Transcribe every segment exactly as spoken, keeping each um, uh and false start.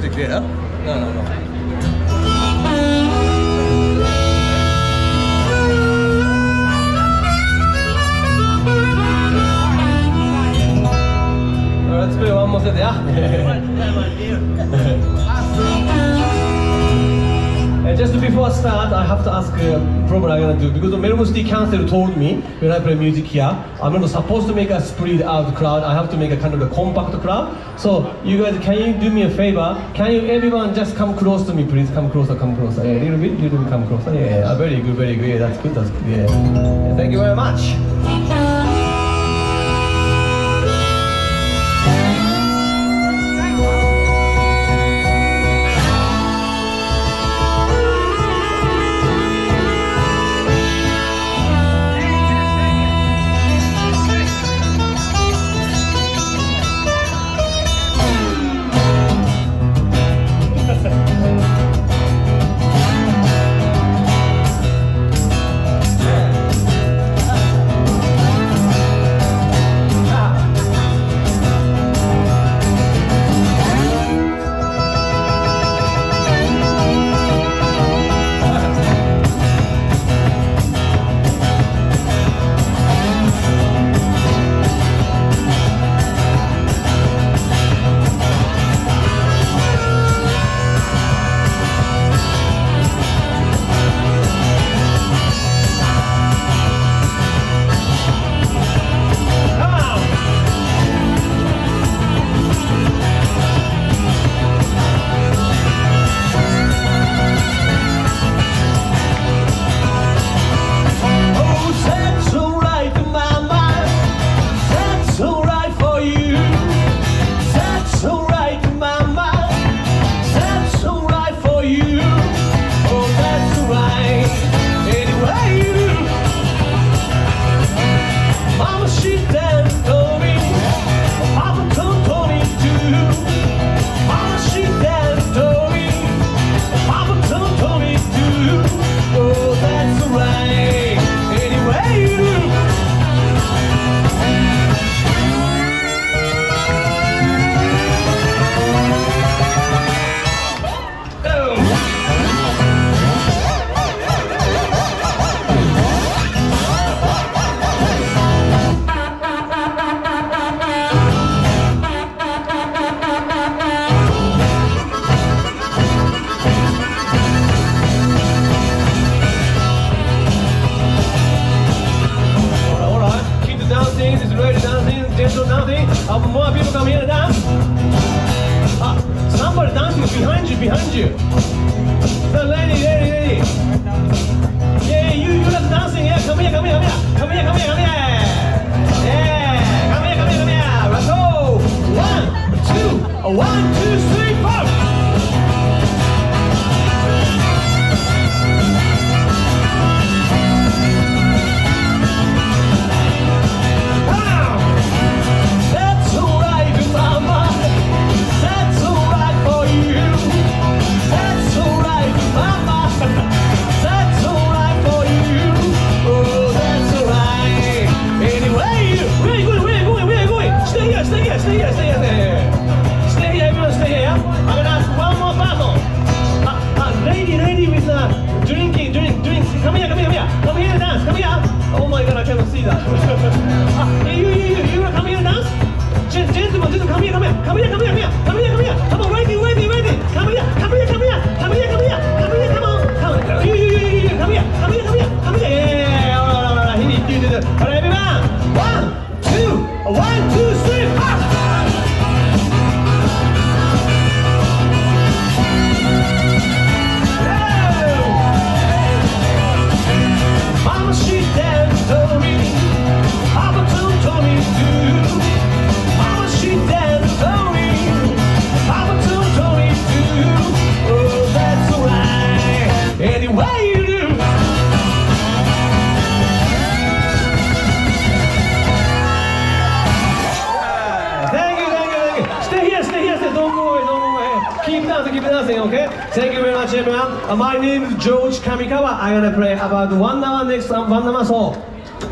music there. No, no, no. Let's play one more set, yeah? And just before I start, I have to ask uh, problem I'm gonna do, because Melbourne City Council told me when I play music here, I'm not supposed to make a spread out crowd, I have to make a kind of a compact crowd. So you guys, can you do me a favor? Can you everyone just come close to me, please? Come closer, come closer. Yeah, a little bit, little bit, come closer. Yeah, yeah. Very good, very good. Yeah, that's good, that's good. Yeah. Yeah, thank you very much. My name is George Kamikawa. I'm gonna play about one hour next um, one hour song.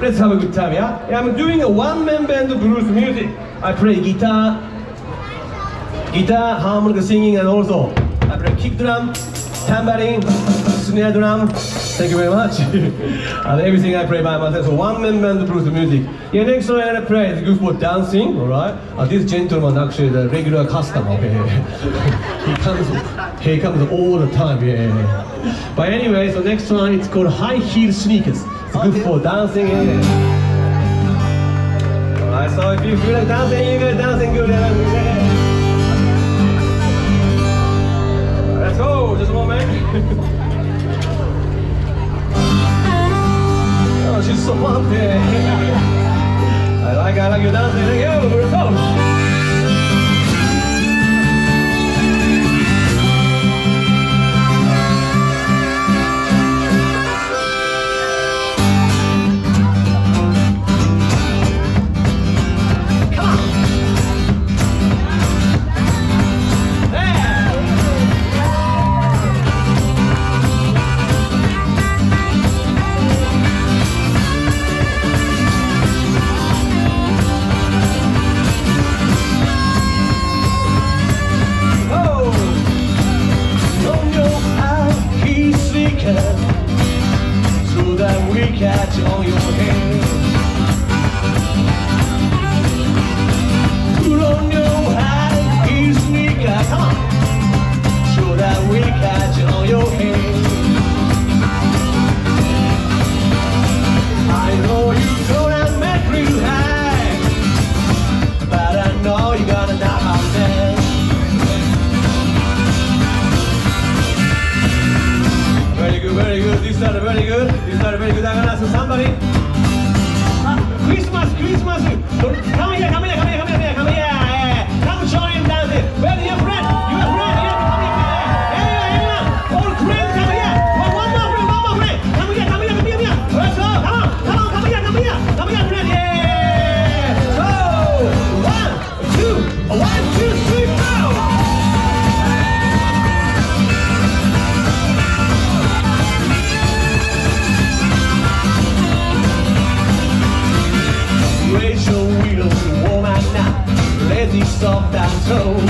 Let's have a good time, yeah? I'm doing a one-man band blues music. I play guitar, guitar, harmonica, singing, and also I play kick drum, tambourine, snare drum. Thank you very much. And everything I play by myself. So one man band produce music. Yeah, next one I play is good for dancing. All right. Uh, this gentleman actually the regular customer. Okay. he comes. He comes all the time. Yeah. But anyway, so next one it's called high heel sneakers. It's good for dancing. Yeah. So if you feel like dancing, you guys dancing good. Yeah. Let's go, just a moment. Oh, she's so bumpy. I like, I like you dancing. Let's go, let's go. Catch on your hand. Put on your high heel sneakers, come on, so that we catch on your hand. I know you gonna make me high, but I know you're gonna knock out there. Very good, very good. This time, very good. This time, very good. I'm gonna ask somebody. Ah, Christmas, Christmas. Come here, come here, come here, come here, come here. Yeah. Come join dancing. Where's your friend? Your friend, yeah, come here. Everyone, everyone. All friends, come here. One more friend, one more friend. Come here, come here, come here, come here. Let's go. Come on, come on, come here, come here, come here, friend. Yeah. So one, two, one, two, three, four. Of that soul,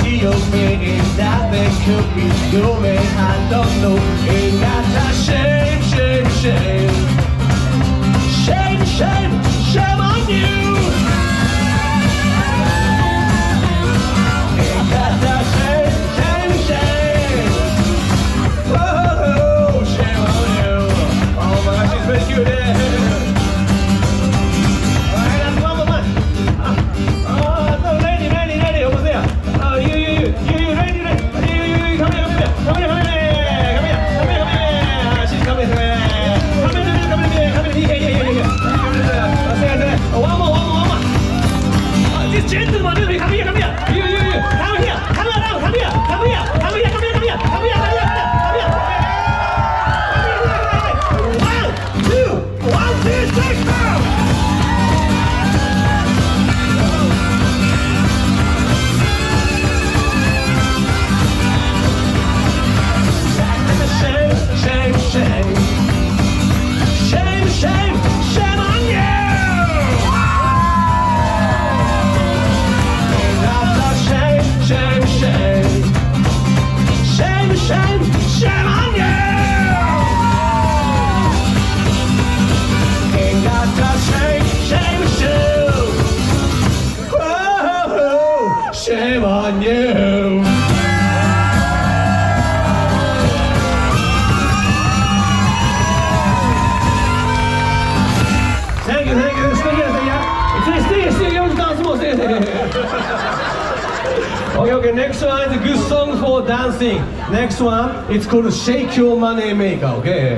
see your meaning that they could be doing. I don't know. Ain't that a shame, shame, shame, shame, shame, shame on you. Ain't that a shame, shame, shame? Oh, shame on you. Oh my gosh, she's very cute there. Next one, it's called Shake Your Money Maker, okay?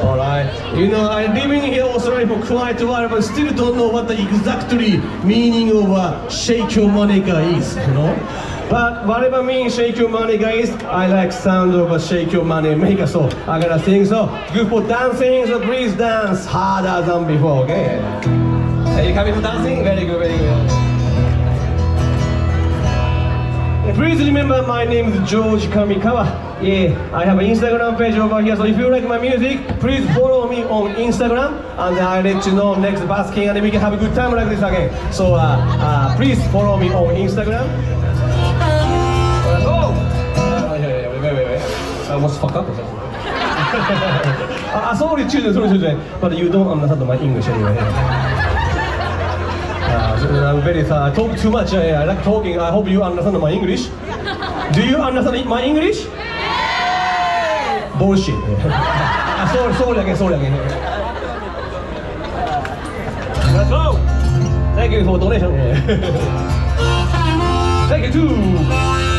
Alright, you know, I'm living here in Australia for quite a while, but still don't know what the exactly meaning of uh, Shake Your Money Maker is, you know? But whatever means Shake Your Money Maker is, I like sound of a Shake Your Money Maker, so I gotta sing, so good for dancing, so please dance harder than before, okay? Are you coming for dancing? Very good, very good. Please remember my name is George Kamikawa. Yeah, I have an Instagram page over here, so if you like my music, please follow me on Instagram, and I'll let you know next basking, and we can have a good time like this again. So uh, uh, please follow me on Instagram. almost fuck up or something. uh, sorry, children, sorry, children. But you don't understand my English anyway. Uh, I'm very tired. I talk too much. I, I like talking. I hope you understand my English. Do you understand my English? Yeah. Bullshit. uh, sorry, sorry again, sorry again. Let's go. Thank you for donation. Thank you too.